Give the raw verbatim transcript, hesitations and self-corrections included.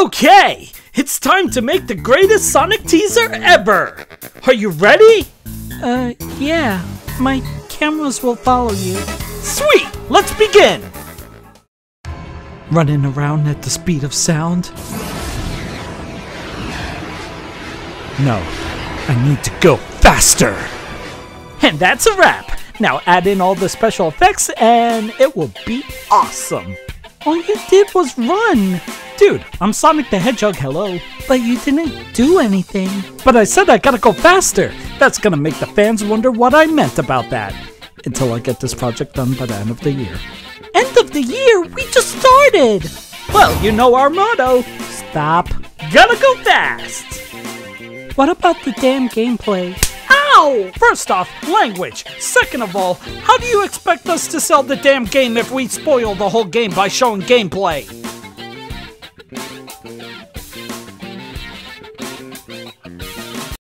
Okay, it's time to make the greatest Sonic teaser ever! Are you ready? Uh, yeah. My cameras will follow you. Sweet! Let's begin! Running around at the speed of sound? No, I need to go faster! And that's a wrap! Now add in all the special effects and it will be awesome! All you did was run! Dude, I'm Sonic the Hedgehog, hello. But you didn't do anything. But I said I gotta go faster. That's gonna make the fans wonder what I meant about that. Until I get this project done by the end of the year. End of the year? We just started! Well, you know our motto. Stop. Gotta go fast! What about the damn gameplay? Ow! First off, language. Second of all, how do you expect us to sell the damn game if we spoil the whole game by showing gameplay?